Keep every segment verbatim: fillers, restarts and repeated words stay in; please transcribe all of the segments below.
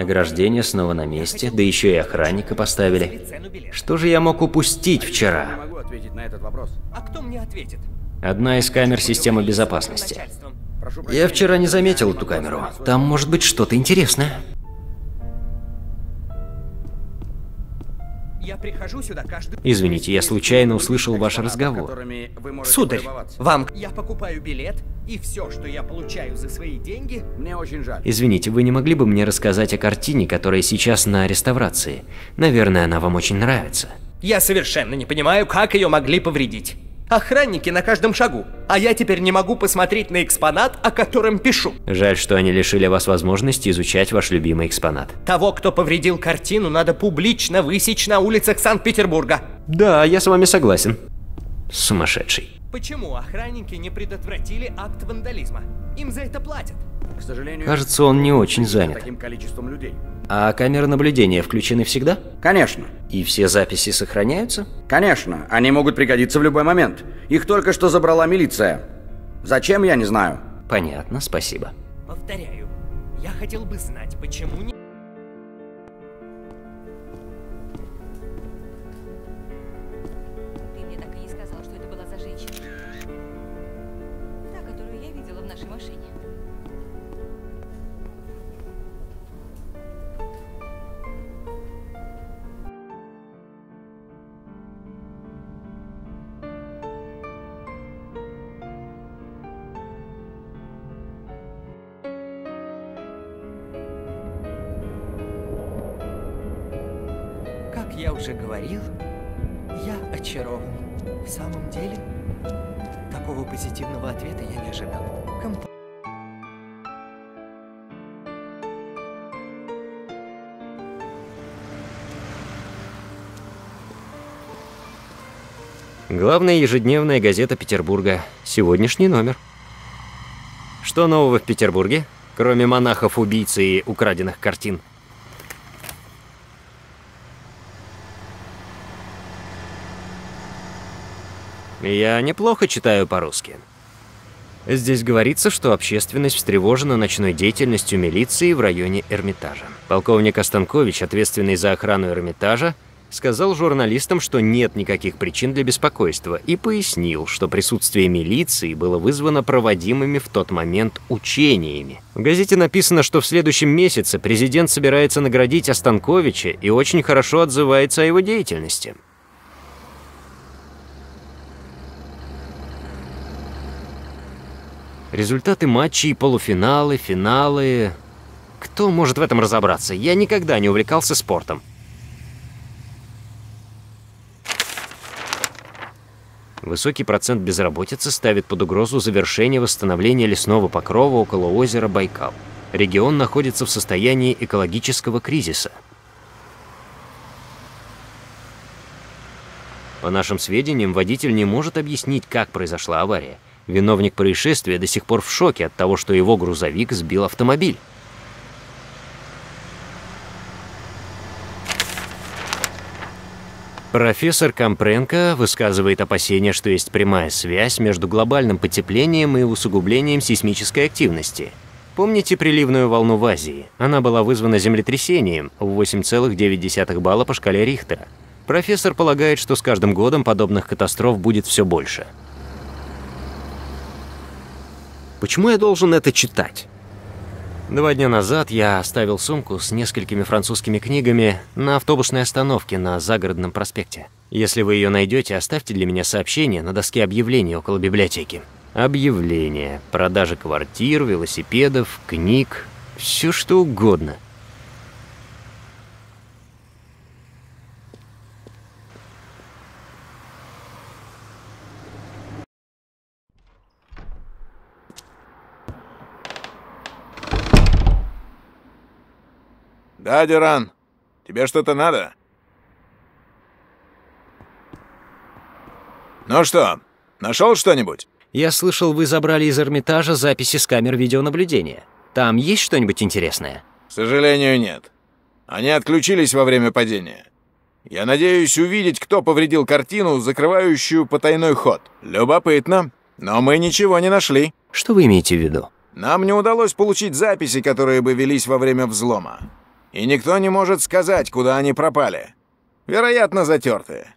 Ограждение снова на месте, да еще и охранника поставили. Что же я мог упустить вчера? Я не могу ответить на этот вопрос. А кто мне ответит? Одна из камер системы безопасности. Я вчера не заметил эту камеру. Там может быть что-то интересное. Я прихожу сюда каждый... Извините, я случайно услышал ваш разговор. Сударь, вам... Я покупаю билет, и все, что я получаю за свои деньги, мне очень жаль. Извините, вы не могли бы мне рассказать о картине, которая сейчас на реставрации? Наверное, она вам очень нравится. Я совершенно не понимаю, как ее могли повредить. Охранники на каждом шагу, а я теперь не могу посмотреть на экспонат, о котором пишу. Жаль, что они лишили вас возможности изучать ваш любимый экспонат. Того, кто повредил картину, надо публично высечь на улицах Санкт-Петербурга. Да, я с вами согласен. Сумасшедший. Почему охранники не предотвратили акт вандализма? Им за это платят. К сожалению, кажется, он не очень занят. Таким количеством людей. А камеры наблюдения включены всегда? Конечно. И все записи сохраняются? Конечно. Они могут пригодиться в любой момент. Их только что забрала милиция. Зачем, я не знаю. Понятно, спасибо. Повторяю, я хотел бы знать, почему не... Ты мне так и не сказал, что это была за женщина. Та, которую я видела в нашей машине. Я уже говорил, я очарован. В самом деле, такого позитивного ответа я не ожидал. Комп... Главная ежедневная газета Петербурга. Сегодняшний номер. Что нового в Петербурге, кроме монахов-убийц и украденных картин? Я неплохо читаю по-русски. Здесь говорится, что общественность встревожена ночной деятельностью милиции в районе Эрмитажа. Полковник Останкович, ответственный за охрану Эрмитажа, сказал журналистам, что нет никаких причин для беспокойства, и пояснил, что присутствие милиции было вызвано проводимыми в тот момент учениями. В газете написано, что в следующем месяце президент собирается наградить Останковича и очень хорошо отзывается о его деятельности. Результаты матчей, полуфиналы, финалы... Кто может в этом разобраться? Я никогда не увлекался спортом. Высокий процент безработицы ставит под угрозу завершение восстановления лесного покрова около озера Байкал. Регион находится в состоянии экологического кризиса. По нашим сведениям, водитель не может объяснить, как произошла авария. Виновник происшествия до сих пор в шоке от того, что его грузовик сбил автомобиль. Профессор Компренко высказывает опасения, что есть прямая связь между глобальным потеплением и усугублением сейсмической активности. Помните приливную волну в Азии? Она была вызвана землетрясением в восемь целых девять десятых балла по шкале Рихтера. Профессор полагает, что с каждым годом подобных катастроф будет все больше. Почему я должен это читать? Два дня назад я оставил сумку с несколькими французскими книгами на автобусной остановке на Загородном проспекте. Если вы ее найдете, оставьте для меня сообщение на доске объявлений около библиотеки. Объявления, продажи квартир, велосипедов, книг, все что угодно. Да, Дюран, тебе что-то надо? Ну что, нашел что-нибудь? Я слышал, вы забрали из Эрмитажа записи с камер видеонаблюдения. Там есть что-нибудь интересное? К сожалению, нет. Они отключились во время падения. Я надеюсь увидеть, кто повредил картину, закрывающую потайной ход. Любопытно, но мы ничего не нашли. Что вы имеете в виду? Нам не удалось получить записи, которые бы велись во время взлома. и никто не может сказать, куда они пропали. Вероятно, затертые.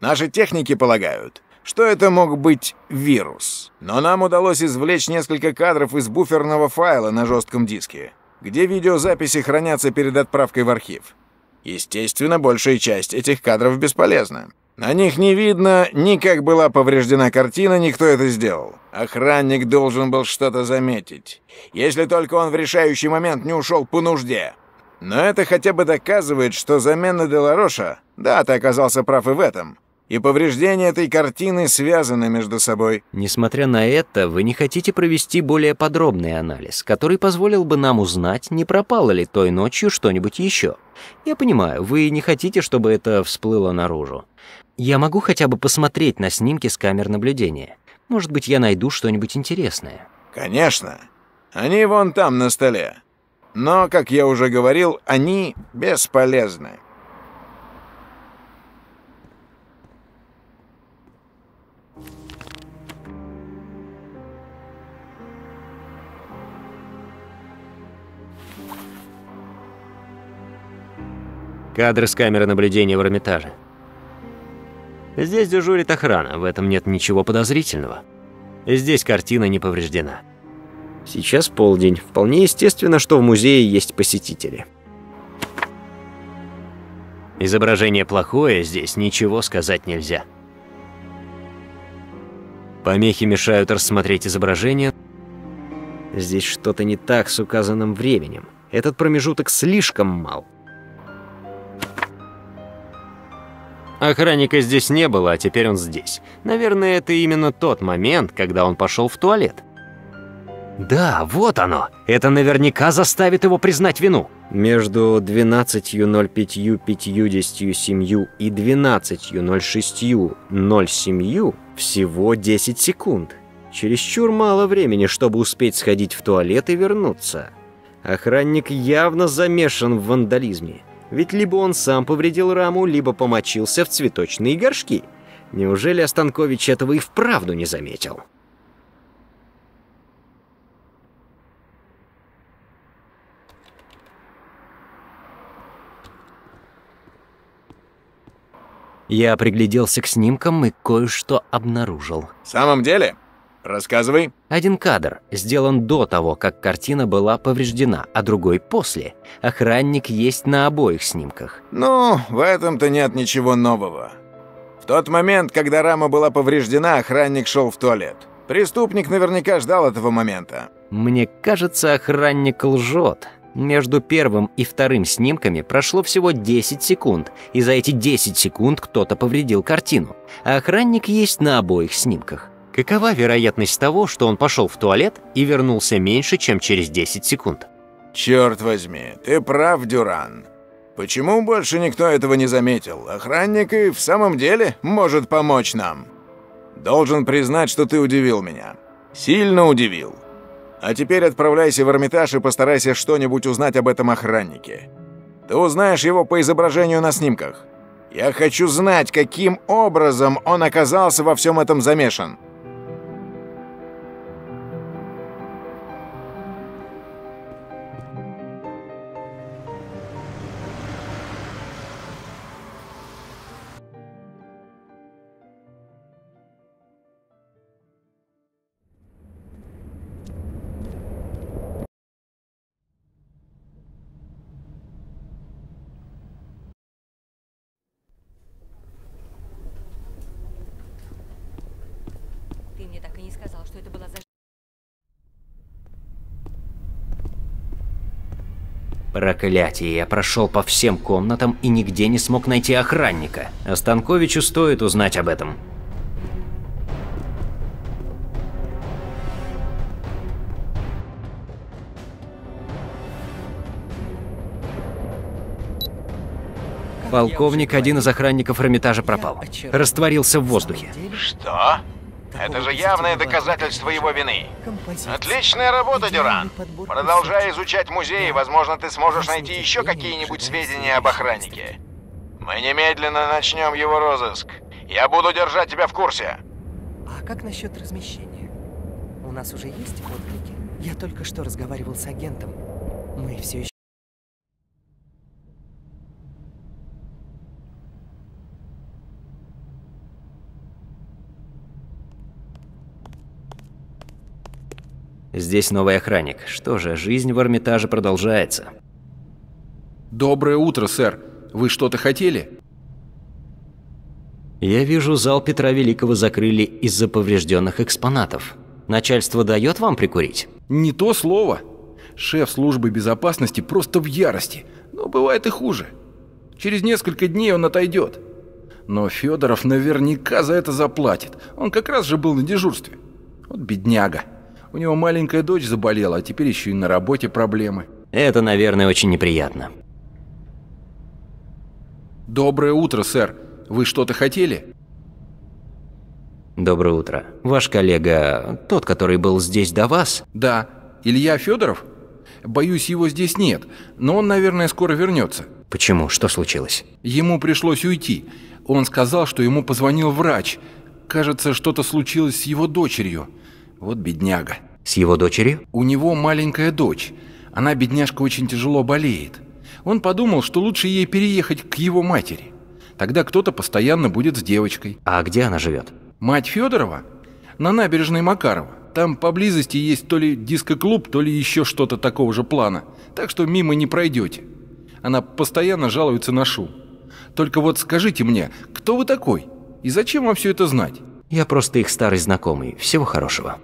Наши техники полагают, что это мог быть вирус. Но нам удалось извлечь несколько кадров из буферного файла на жестком диске, где видеозаписи хранятся перед отправкой в архив. Естественно, большая часть этих кадров бесполезна. На них не видно ни как была повреждена картина, ни кто это сделал. Охранник должен был что-то заметить, если только он в решающий момент не ушел по нужде. Но это хотя бы доказывает, что замена Делароша, да, ты оказался прав и в этом, и повреждения этой картины связаны между собой. Несмотря на это, вы не хотите провести более подробный анализ, который позволил бы нам узнать, не пропало ли той ночью что-нибудь еще. Я понимаю, вы не хотите, чтобы это всплыло наружу. Я могу хотя бы посмотреть на снимки с камер наблюдения. Может быть, я найду что-нибудь интересное. Конечно. Они вон там на столе. Но, как я уже говорил, они бесполезны. Кадры с камеры наблюдения в Эрмитаже. Здесь дежурит охрана, в этом нет ничего подозрительного. Здесь картина не повреждена. Сейчас полдень. Вполне естественно, что в музее есть посетители. Изображение плохое, здесь ничего сказать нельзя. Помехи мешают рассмотреть изображение. Здесь что-то не так с указанным временем. Этот промежуток слишком мал. Охранника здесь не было, а теперь он здесь. Наверное, это именно тот момент, когда он пошел в туалет. Да, вот оно. Это наверняка заставит его признать вину. Между двенадцатью ноль пять, пятьюдесятью семью и двенадцатью ноль шесть, ноль семь всего десять секунд. Чересчур мало времени, чтобы успеть сходить в туалет и вернуться. Охранник явно замешан в вандализме. Ведь либо он сам повредил раму, либо помочился в цветочные горшки. Неужели Останкович этого и вправду не заметил? Я пригляделся к снимкам и кое-что обнаружил. В самом деле? Рассказывай. Один кадр сделан до того, как картина была повреждена, а другой после. Охранник есть на обоих снимках. Ну, в этом-то нет ничего нового. В тот момент, когда рама была повреждена, охранник шел в туалет. Преступник наверняка ждал этого момента. Мне кажется, охранник лжет. Между первым и вторым снимками прошло всего десять секунд, и за эти десять секунд кто-то повредил картину. А охранник есть на обоих снимках. Какова вероятность того, что он пошел в туалет и вернулся меньше, чем через десять секунд? Черт возьми, ты прав, Дюран. Почему больше никто этого не заметил? Охранник и в самом деле может помочь нам. Должен признать, что ты удивил меня. Сильно удивил. А теперь отправляйся в Эрмитаж и постарайся что-нибудь узнать об этом охраннике. Ты узнаешь его по изображению на снимках. Я хочу знать, каким образом он оказался во всем этом замешан. Проклятие, я прошел по всем комнатам и нигде не смог найти охранника. Останковичу стоит узнать об этом. Полковник, один из охранников Эрмитажа, пропал. Растворился в воздухе. Что? Это же явное доказательство его вины. Отличная работа, Дюран. Продолжай изучать музей, возможно, ты сможешь найти еще какие-нибудь сведения об охраннике. Мы немедленно начнем его розыск. Я буду держать тебя в курсе. А как насчет размещения? У нас уже есть отклики? Я только что разговаривал с агентом. Мы все еще... Здесь новый охранник. Что же, жизнь в Эрмитаже продолжается. Доброе утро, сэр. Вы что-то хотели? Я вижу, зал Петра Великого закрыли из-за поврежденных экспонатов. Начальство дает вам прикурить? Не то слово. Шеф службы безопасности просто в ярости. Но бывает и хуже. Через несколько дней он отойдет. Но Федоров наверняка за это заплатит. Он как раз же был на дежурстве. Вот бедняга. У него маленькая дочь заболела, а теперь еще и на работе проблемы. Это, наверное, очень неприятно. Доброе утро, сэр. Вы что-то хотели? Доброе утро. Ваш коллега, тот, который был здесь до вас? Да. Илья Федоров? Боюсь, его здесь нет, но он, наверное, скоро вернется. Почему? Что случилось? Ему пришлось уйти. Он сказал, что ему позвонил врач. Кажется, что-то случилось с его дочерью. Вот бедняга. С его дочерью? У него маленькая дочь. Она, бедняжка, очень тяжело болеет. Он подумал, что лучше ей переехать к его матери. Тогда кто-то постоянно будет с девочкой. А где она живет? Мать Федорова? На набережной Макарова. Там поблизости есть то ли диско-клуб, то ли еще что-то такого же плана. Так что мимо не пройдете. Она постоянно жалуется на шум. Только вот скажите мне, кто вы такой? И зачем вам все это знать? Я просто их старый знакомый. Всего хорошего.